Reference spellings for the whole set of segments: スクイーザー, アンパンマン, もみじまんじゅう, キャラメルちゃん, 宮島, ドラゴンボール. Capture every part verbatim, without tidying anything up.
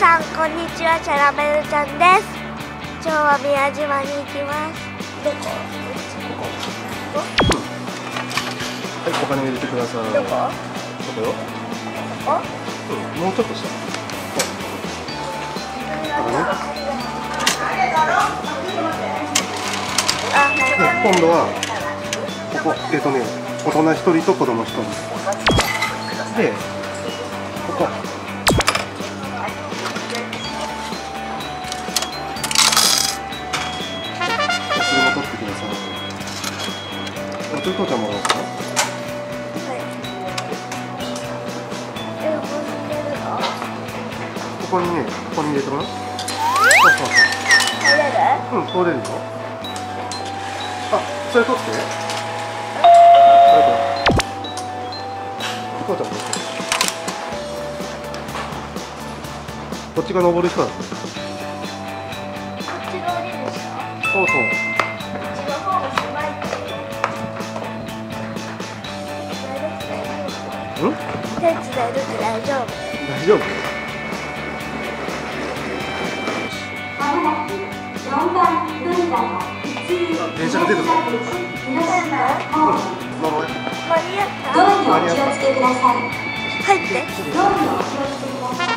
さんこんにちは、キャラメルちゃんです。今日は宮島に行きます。どこ？ここ。はい、お金を入れてください。どこ？どこよ。ここ？うん、もうちょっとした。今度はここ、えっとね、大人一人と子供一人で、ここお釣りも取ってください。お釣り取ってもらおうかな。ここにね、ここに入れてもらう。そうそうそう。通れる？うん、通れるよ。あ、それ取って。これこれ。こうちゃんこれ。こっちが登る人だ。こっちが降りる人。そうそう。こっちの方が狭いって。うん？手伝えるって大丈夫？大丈夫？電車が出るぞ。ドアにお気をつけください。入って。ドアにお気をつけください。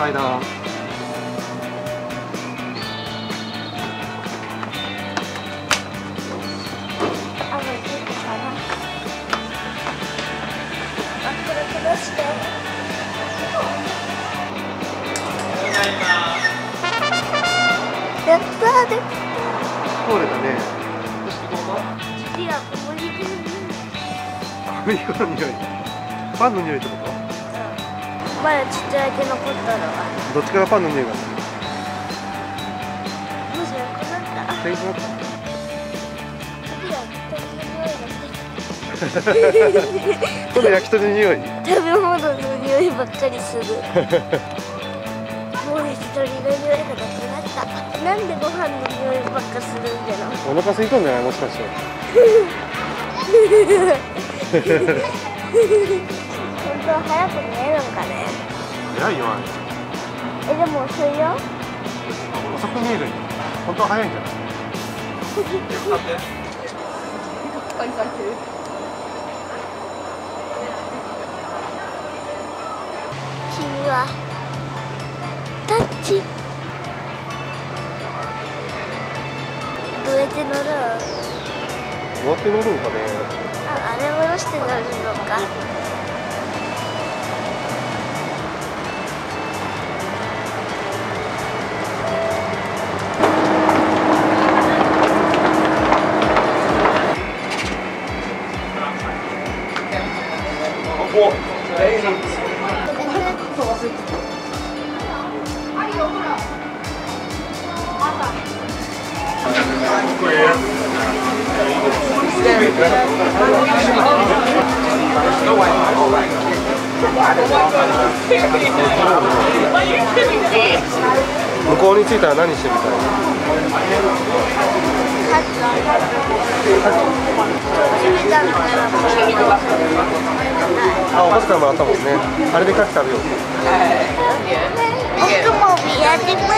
階段。やったで。これだね。次は小麦粉の匂い。小麦粉の匂い。パンの匂いってこと？まだちっちゃい毛残ったのはどっちからパンの匂いがする？もしなくなった天気だった。次は焼き鳥の匂いがする。この焼き鳥の匂い食べ物の匂いばっかりする。もう焼き鳥の匂いがなくなった。なんでご飯の匂いばっかするんじゃない？お腹空いたんじゃない？もしかして本当は早く寝るのかね？早いよ。え、でも遅いよ。遅く見える。本当は早いんじゃない？君はタッチ。どうやって乗る？どうやって乗るのかね？あ、あれを下ろして乗るのか。向こうに着いたら何してみたい？あ、お菓子からもらったもんね。あれで牡蠣食べよう。僕も宮島に来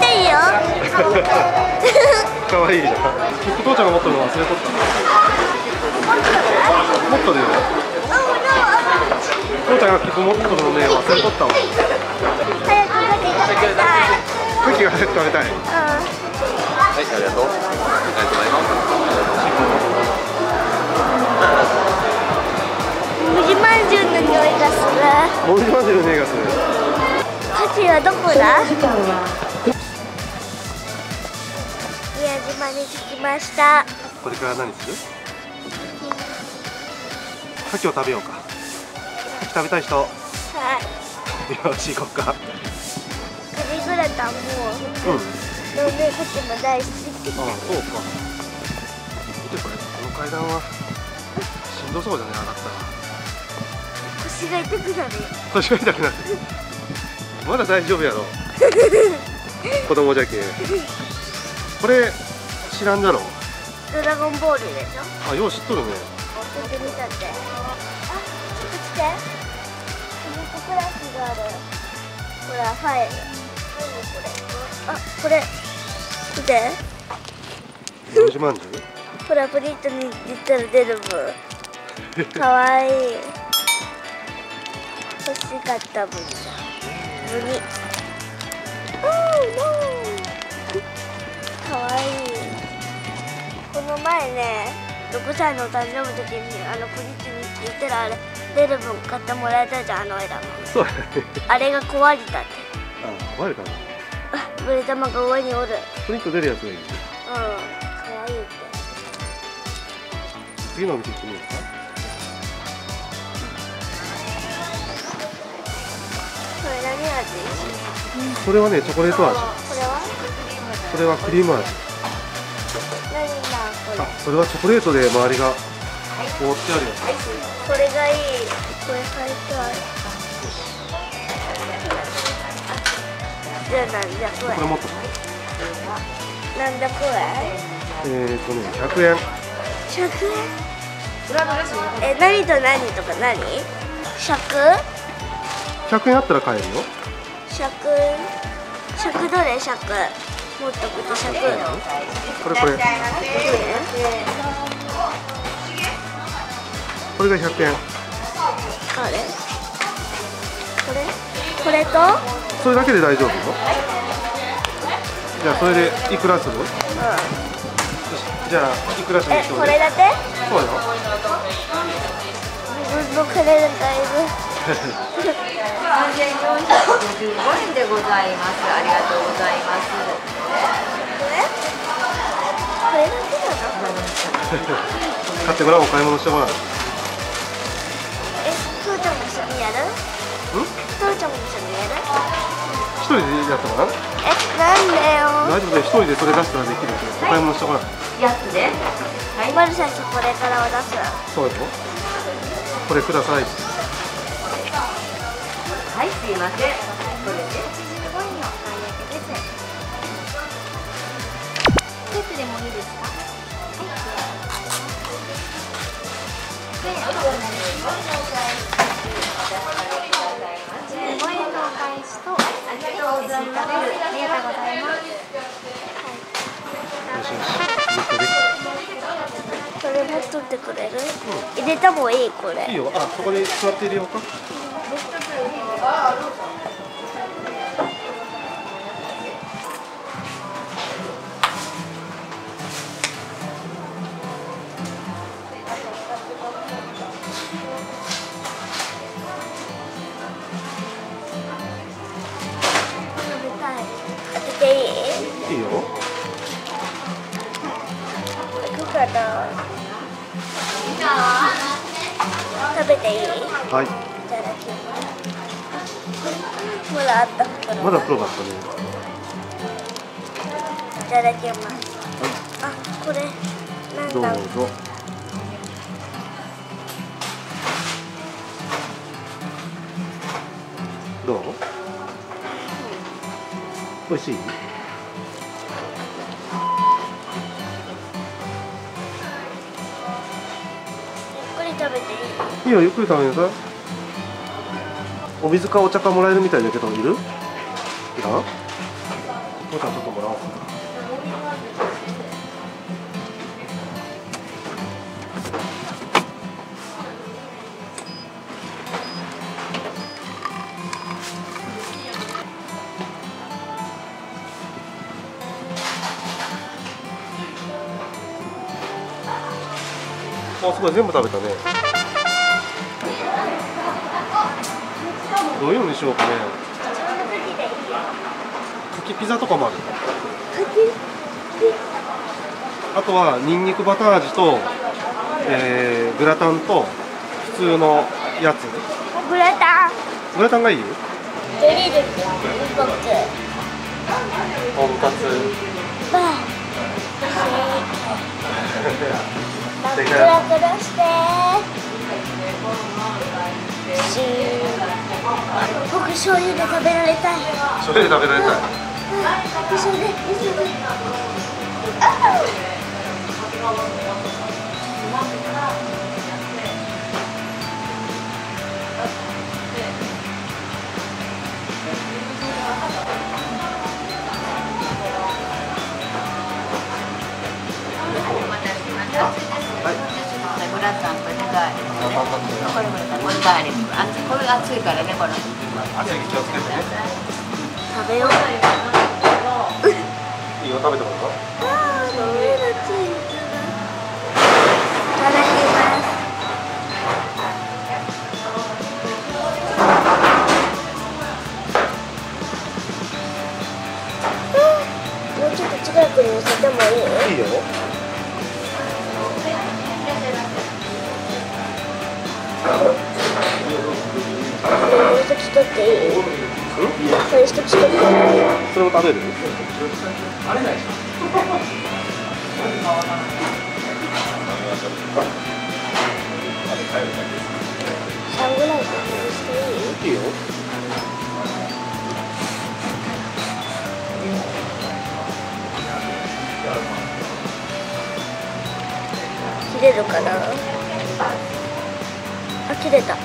てよ。かわいいじゃん。きっと父ちゃんが持ってるの忘れとった。持っとるよ。父ちゃんがきっと持っとるのね、忘れとったわ。クッキーが早く食べたい。はい、ありがとう。ありがとうございます。もみじまんじゅうの匂いがする。もみじまんじゅうの匂いがする。カキはどこだ？宮島に着きました。これから何する？カキを食べようか。カキ食べたい人。はい。よし、行こうか。グラタンも、うん、飲んで、こっちも大好き。ああ、そうか。見てこれ、この階段はしんどそうじゃね、上がったら腰が痛くなる。腰が痛くなるまだ大丈夫やろ子供じゃけこれ知らんだろ。ドラゴンボールでしょ。あ、よう知っとるね。ちょっと見たって。あ、ちょっと来て。ミルクプラスがある。これはファイル。何これ。あ、これ。見て。四時まんじゅう。ほら、プリントに出たら出るもん。可愛い。欲しかったもんじゃ。無理。可愛い。この前ね、ろくさいのお誕生日の時にあのプリッチに行ったらあれデルブン買ってもらえたじゃん、あの枝の。そうだね。あれが壊れたって。あ、壊れたの。あ、ブレ玉が上におる。プリッと出るやつがいい。うん、可愛いって。次のお店行ってみようか。これ何味？うん、これはね、チョコレート味。これは？これはクリーム味。あ、それはチョコレートで周りが覆ってあるよ。これがいい。これ買いたい。じゃあなんだこれ。これ持っとく。なんだこれ。えーとね、ひゃくえん。ひゃくえん。え、何と何とか何？ひゃく？ひゃくえんあったら買えるよ。ひゃく。ひゃくどれひゃく。もっとこっちひゃくえん。これこれ。これがひゃくえん。あれ？これ？これと？それだけで大丈夫よ。じゃあそれでいくらする？うん。じゃあいくらする？え、これだけ？そうよ。自分の金がだいぶ。さんぜんよんひゃくごじゅうごえんでございます。ありがとうございます。これ？これだけだな。買ってもらおう、買い物してもらう。え、父ちゃんも一緒にやる？うん？父ちゃんも一緒にやる？一人でやったかな？え、なんだよ。大丈夫で一人でそれ出したらできるけど、お買い物してもらう。やつね。はい。マルシャスこれからは出す。そうよ。これください。はい、すいません。これで。でもいいですか？じゅうごえんのお返しと、ありがとうございます。ありがとうございます。これ持っとってくれる？入れたもいいこれ。いいよ。あ、そこに座って入れようか。食べていい？はい。いただきます。まだあった袋。まだ袋があったね。いただきます。はい、あ、これなんだろう。どうぞ。どう？美味しい？食べていい？いいよ、ゆっくり食べなさい。お水かお茶かもらえるみたいだけど、いる？いらん？お茶ちょっともらおう。あ、すごい、全部食べたね。どういうのにしようかね。かきピザとかもある。あとはニンニクバター味と、えー、グラタンと普通のやつ。グラタン。グラタンがいい？ジェリーです。とんかつ。バー。してくらくらして僕醤油で食べられたい醤油で食べられたい醤油で熱いからね、この熱い気をつけてね食べよういいよ、食べてもらうあー、食べるついてないいただきますもうちょっと近くに寄せてもいい？いいよ取っていい？それ一つ取っていい？それを食べる？あれないじゃん。さんぐらいしていい？いいよ。切れるかな？あ、切れた。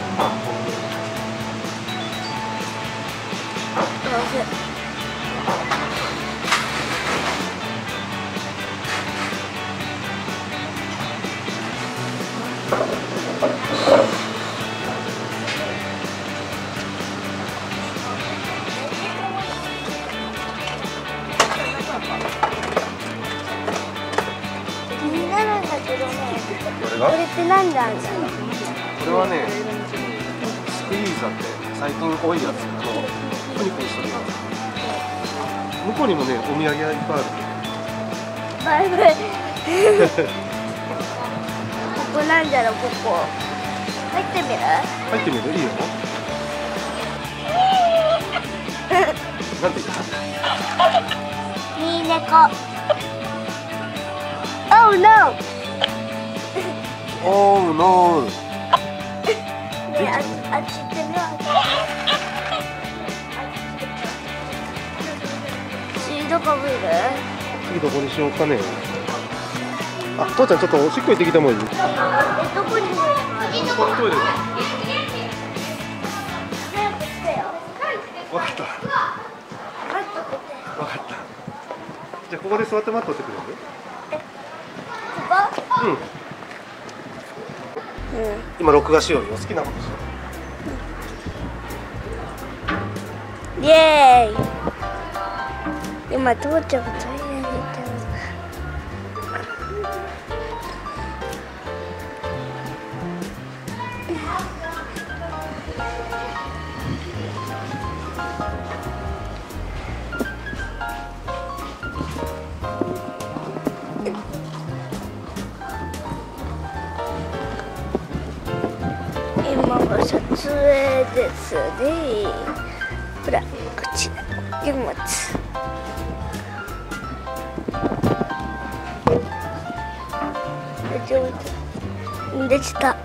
おいしい。気になるんだけどね。これって何であるんだろう。これはね、スクイーザーって最近多いやつ。向こうにもね、お土産がいっぱいある。バイブ。ここなんじゃろ、ここ。入ってみる？入ってみる？いいよ。なんて言った？いい猫。Oh no。Oh no。ね、あ、あっち行ってみよう。どこにいる？次どこにしようかね。あ、父ちゃんちょっとおしっこ行ってきてもいい？え、どこにいる？トイレ。早く来てよ。分かった。待っとくって。分かった。じゃあここで座って待っとってくれる？え、ここ？うん。うん。今録画しようよ。好きなことしよう。イエーイ。今父ちゃんがトイレに行ってます。今は撮影ですね。ほら、こっち荷物。できた。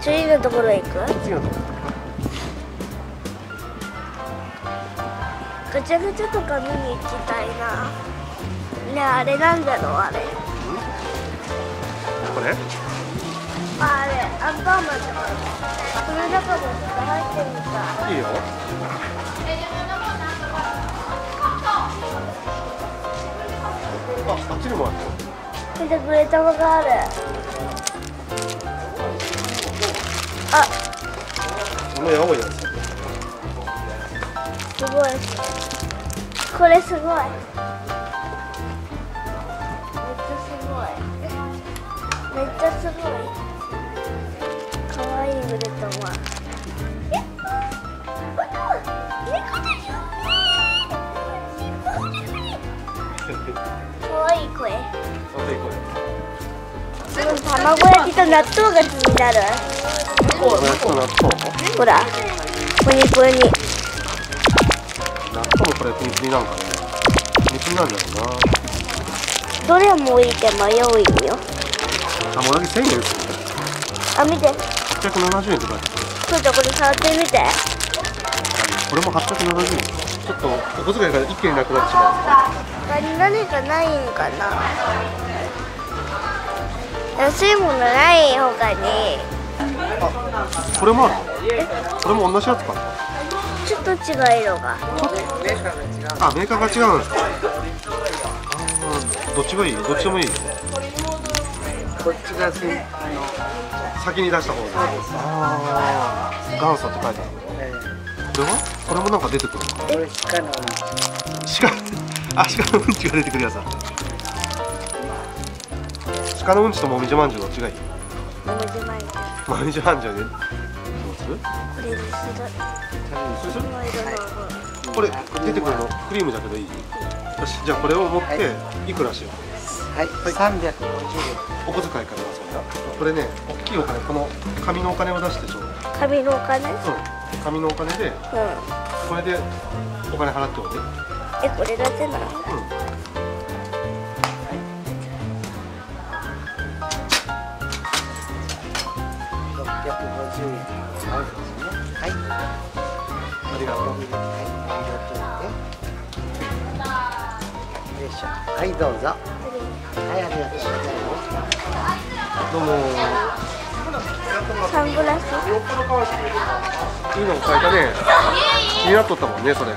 次のところへ行く。次のところ。ガチャガチャとか見に行きたいな。ね、あれなんだろう、あれ。これ。あれ、アンパンマンとか。この中も入ってみたい。いいよ。あ、あっちにもある。見てくれたのがある。あ、このやばいやつ。すごい。これすごい。めっちゃすごい。めっちゃすごい。可愛いブレタマ。え、猫だよ。可愛い声。卵焼きと納豆が気になる。ほら、プニプニ。納豆もこれプニプニなんかね。プニプニなんだろうな。どれもいいけど迷うよ。あ、もうなぎせんえんですよ。あ、見てはっぴゃくななじゅうえんとか。そうだ、これ触ってみて。これもはっぴゃくななじゅうえん。ちょっとお小遣いが一気になくなってしまう。何かないんかな。安いものないほかに。あ、これもある。これも同じやつかな。ちょっと違う色が。あ、メーカーが違うんですか。どっちがいい？どっちでもいい。こっちが先に出した方が。ああ、元祖って書いてある。これは？これもなんか出てくる。これ鹿のうんち。鹿、あ、鹿のうんちが出てくるやつだ。鹿のうんちともみじまんじゅうどっちがいい？もみじまんじゅう。もみじまんじゅうね。どうする？これにする。これ出てくるのクリームだけどいい？よし、じゃあこれを持っていくらしよう。はい、さんびゃくごじゅうえん。お小遣いから出すから。これね、大きいお金、この紙のお金を出してちょうだい。紙のお金？うん、紙のお金で、うん、これでお金払っておいて。え、これだけなの？うん。ろっぴゃくごじゅうえん。はい。ありがとう。はい、よいしょ。はい、どうぞ。はい、ありがとうございます。どうも。サングラス。いいのを買えたね。気になっとったもんね、それ。